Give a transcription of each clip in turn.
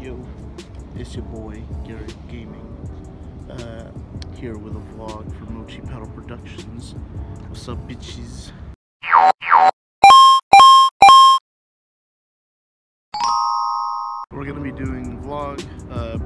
Yo, it's your boy Garrett Gaming, here with a vlog for Mochi Petal Productions. What's up, bitches? We're gonna be doing a vlog,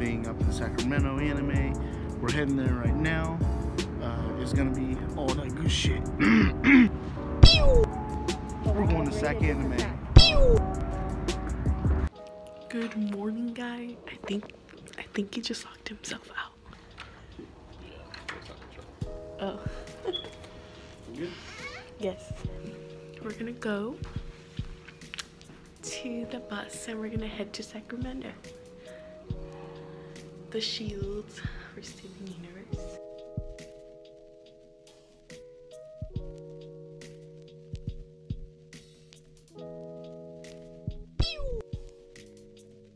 being up in Sacramento anime. We're heading there right now. It's gonna be all that good shit. We're going to SacAnime. Good morning, guy. I think he just locked himself out. Oh. Good? Yes. We're gonna go to the bus and we're gonna head to Sacramento. The Shields for Steven Universe.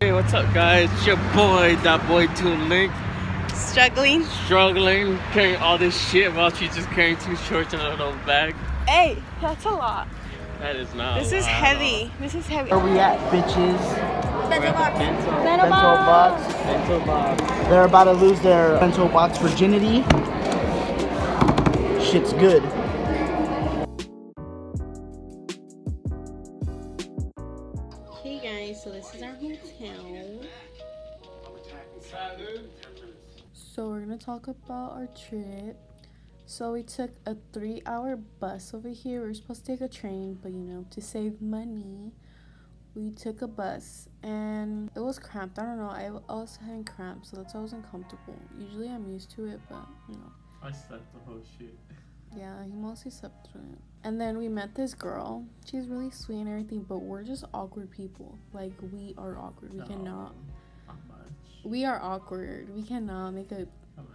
Hey, what's up, guys? It's your boy, that boy Tune Link. Struggling, carrying all this shit while she's just carrying two shorts and a little bag. Hey, that's a lot. That is not. This is heavy. This is heavy. Where we at, bitches? Bento box. They're about to lose their bento box virginity. Shit's good. Hey guys, so this is our hotel. So we're gonna talk about our trip. So we took a 3-hour bus over here. We were supposed to take a train, but you know, to save money, we took a bus and it was cramped. I don't know, I also had cramps, so that's why I wasn't comfortable. Usually I'm used to it, but you know. I slept the whole shit. Yeah, he mostly slept through it. And then we met this girl. She's really sweet and everything, but we're just awkward people. Like, we are awkward. We cannot. Not much. We are awkward. We cannot make a.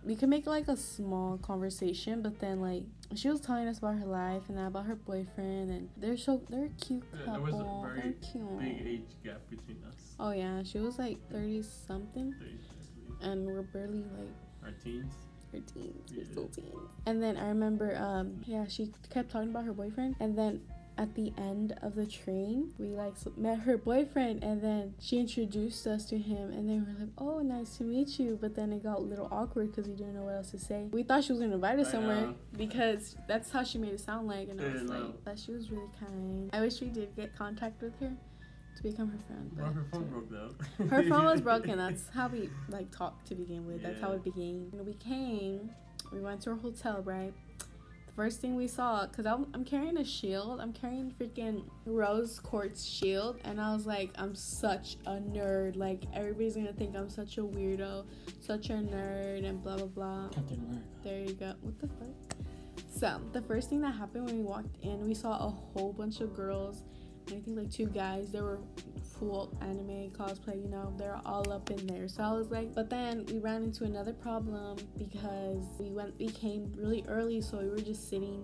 We can make like a small conversation, but then like she was telling us about her life and about her boyfriend, and they're a cute couple. There was a very big age gap between us. Oh yeah, she was like 30-something, and we're barely like our teens. Her teens, we're still teens. And then I remember yeah, she kept talking about her boyfriend, and then at the end of the train we like met her boyfriend, and then she introduced us to him, and then we're like, oh, nice to meet you. But then it got a little awkward because we didn't know what else to say. We thought she was gonna invite us somewhere because that's how she made it sound like, and I was like, that she was really kind. I wish we did get contact with her to become her friend. Well, her phone broke though. Her phone was broken. That's how we like talked to begin with. Yeah. That's how it began. When we came, we went to our hotel, right? The first thing we saw, because I'm carrying a shield. I'm carrying freaking rose quartz shield, and I was like, I'm such a nerd. Like, everybody's gonna think I'm such a weirdo, such a nerd, and blah blah blah. Captain America. There you go. What the fuck? So the first thing that happened when we walked in, we saw a whole bunch of girls. I think like two guys, they were full anime cosplay, you know, they're all up in there. So I was like, but then we ran into another problem because we came really early, so we were just sitting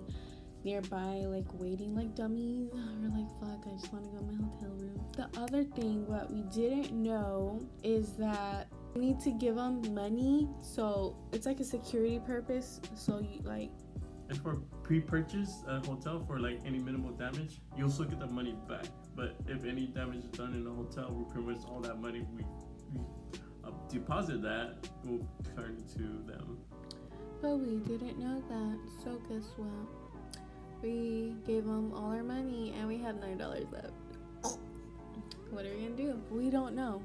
nearby like waiting like dummies. We're like, fuck, I just want to go to my hotel room. The other thing what we didn't know is that we need to give them money, so it's like a security purpose. So you like, and for pre-purchase a hotel for like any minimal damage, you'll still get the money back. But if any damage is done in the hotel, we pretty much all that money we deposit that will turn to them. But we didn't know that, so guess what? We gave them all our money and we had $9 left. What are we gonna do? We don't know,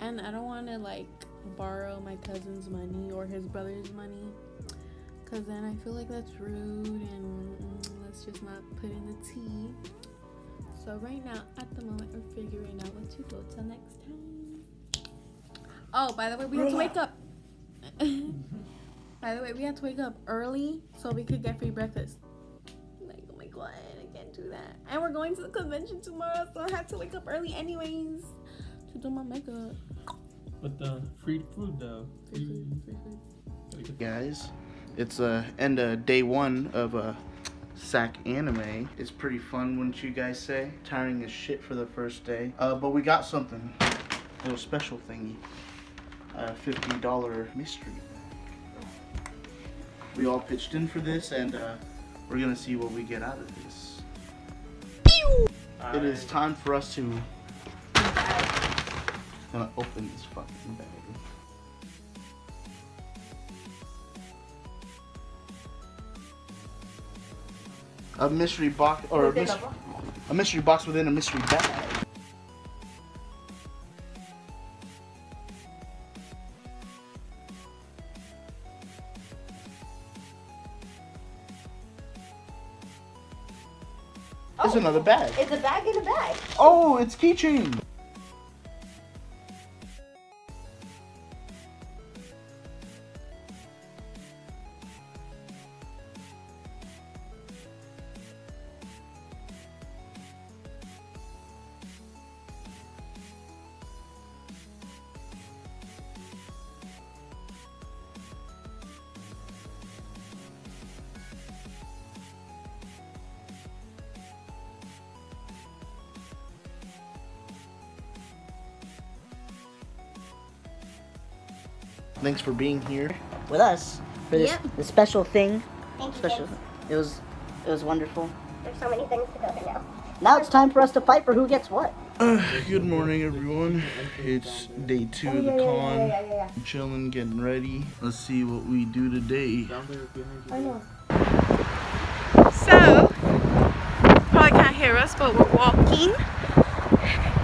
and I don't want to like borrow my cousin's money or his brother's money, because then I feel like that's rude, and let's just not put in the tea. So right now, at the moment, we're figuring out what to go till next time. Oh, by the way, we have to wake up. By the way, we have to wake up early so we could get free breakfast. Like, oh my god, I can't do that. And we're going to the convention tomorrow, so I have to wake up early anyways to do my makeup. But the free food though. Free food. Guys. It's end of day one of SacAnime. It's pretty fun, wouldn't you guys say? Tiring as shit for the first day. But we got something, a little special thingy. $50 mystery. We all pitched in for this, and we're gonna see what we get out of this. It is time for us to I'm gonna open this fucking bag. A mystery box, or a mystery box within a mystery bag. Oh, it's another bag. It's a bag in a bag. Oh, it's keychain. Thanks for being here with us for this, this special thing. Thank you, it was wonderful. There's so many things to go through now. Now it's time for us to fight for who gets what. Good morning, everyone. It's day two of the con. I'm chilling, getting ready. Let's see what we do today. So, you probably can't hear us, but we're walking.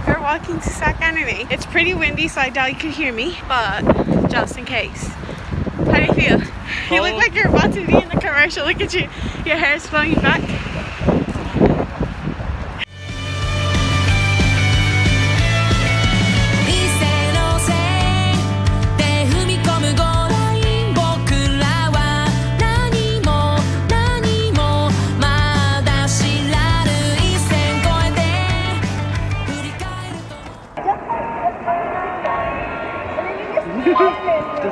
We're walking to SacAnime. It's pretty windy, so I doubt you can hear me, but just in case. How do you feel? You look like you're about to be in the commercial. Look at you. Your hair is flowing back.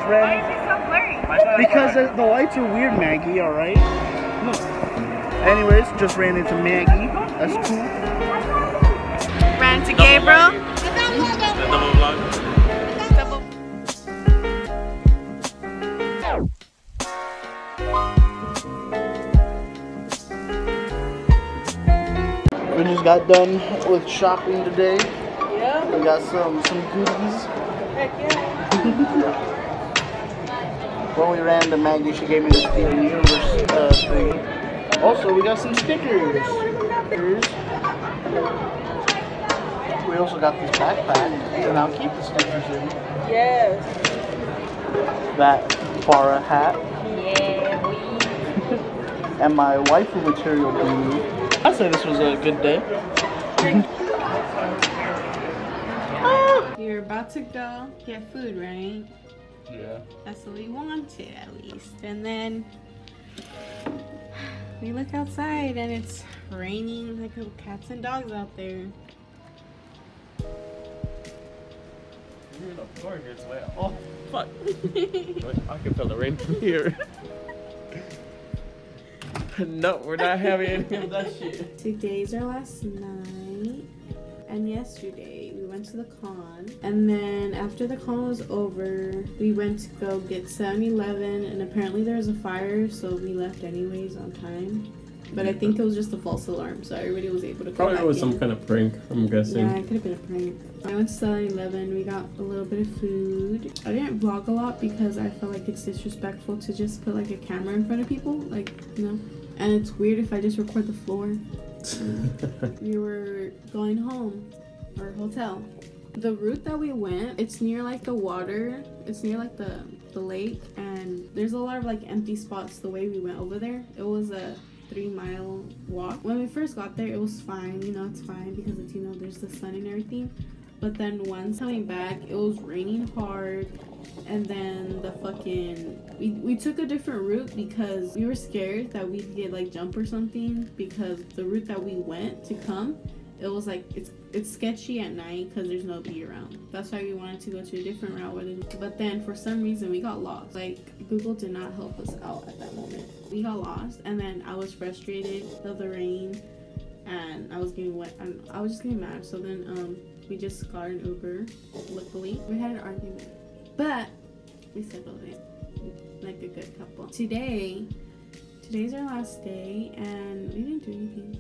Why is it so blurry? Because the lights are weird, Maggie, alright? Look. Anyways, just ran into Maggie. That's cool. Ran to Gabriel. We just got done with shopping today. Yeah. We got some goodies. Heck yeah. When we ran to Maggie, she gave me this Steven Universe thing. Also, we got some stickers. We also got this backpack, and I'll keep the stickers in. Yes. That Farah hat. Yeah, we. And my waifu material blue. I say this was a good day. You're about to go get food, right? Yeah. That's what we wanted, at least. And then we look outside and it's raining like little cats and dogs out there. You're in the floor here, it's wet. Oh, fuck. I can feel the rain from here. No, we're not having any of that shit. Today's our last night. And yesterday we went to the con, and then after the con was over we went to go get 7-Eleven, and apparently there was a fire, so we left anyways on time, but I think it was just a false alarm, so everybody was able to come back. Probably was some kind of prank, I'm guessing. Yeah, it could have been a prank. I went to 7-Eleven, we got a little bit of food. I didn't vlog a lot because I felt like it's disrespectful to just put like a camera in front of people, like, you know, and it's weird if I just record the floor. We were going home or hotel. The route that we went, it's near like the water, it's near like the lake, and there's a lot of like empty spots. The way we went over there, it was a 3-mile walk. When we first got there it was fine, you know, it's fine because it's, you know, there's the sun and everything, but then once coming back it was raining hard. And then the fucking we took a different route because we were scared that we'd get like jump or something, because the route that we went to come, it was like it's sketchy at night because there's nobody around. That's why we wanted to go to a different route, but then for some reason we got lost. Like Google did not help us out at that moment. We got lost, and then I was frustrated of the rain and I was getting wet and I was just getting mad. So then we just got an Uber. Luckily we had an argument, but we settled it like a good couple. Today's our last day and we didn't do anything.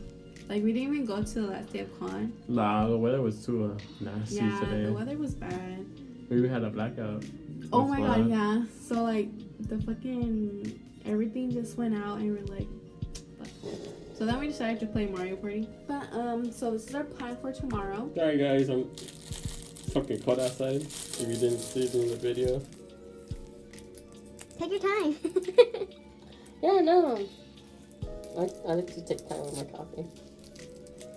Like, we didn't even go to the last day of con. Nah, the weather was too nasty today. Yeah, the weather was bad. We had a blackout. Oh my god, yeah. So, like, the fucking... everything just went out and we were like... Fuck. So then we decided to play Mario Party. But, so this is our plan for tomorrow. Alright, guys. It's fucking cold outside. If you didn't see it in the video. Take your time. Yeah, no. I like to take time with my coffee.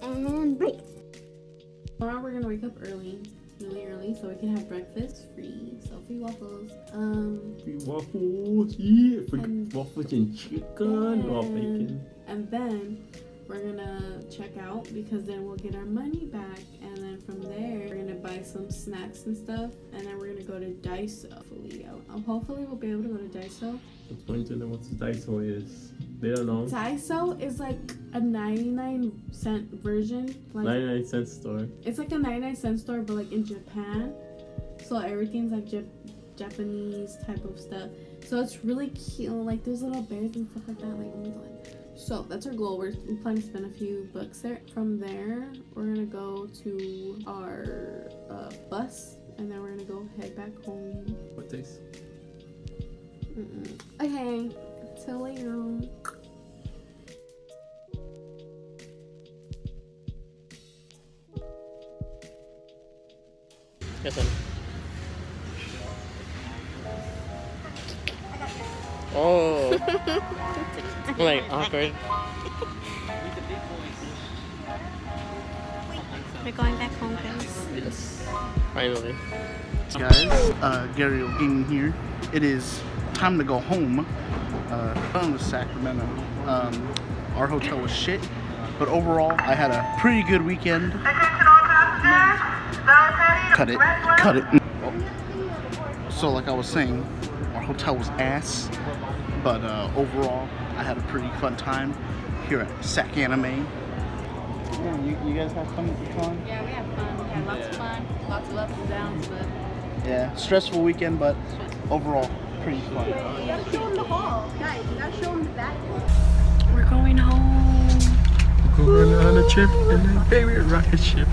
And break. Tomorrow we're gonna wake up early, really early, so we can have breakfast free. So free waffles. Free waffles, yeah. Free waffles and chicken or bacon. And then we're gonna check out because then we'll get our money back, and then from there we're gonna buy some snacks and stuff, and then we're gonna go to Daiso. Hopefully we'll be able to go to Daiso. Explain to them what Daiso is. They don't know. Daiso is like a 99-cent version. Like 99-cent store. It's like a 99-cent store, but like in Japan. So everything's like Japanese type of stuff. So it's really cute. Like there's little bears and stuff like that. So that's our goal. We're planning to spend a few bucks there. From there, we're gonna go to our bus, and then we're gonna go head back home. What days? Okay. Till later. Yes, sir. Oh. Like awkward. We're going back home, guys. Yes. Finally. Guys, Garrett Gaming here. It is time to go home. Going to Sacramento. Our hotel was shit, but overall I had a pretty good weekend. Cut it. Oh. So like I was saying, our hotel was ass, but overall I had a pretty fun time here at SacAnime. Yeah, you guys have fun with the con? Yeah, we had fun. We had lots of fun, lots of ups and downs, but yeah, stressful weekend, but overall pretty fun. You gotta show them the hall, guys. You gotta show them the back. We're going home. We're going on a trip in my favorite rocket ship.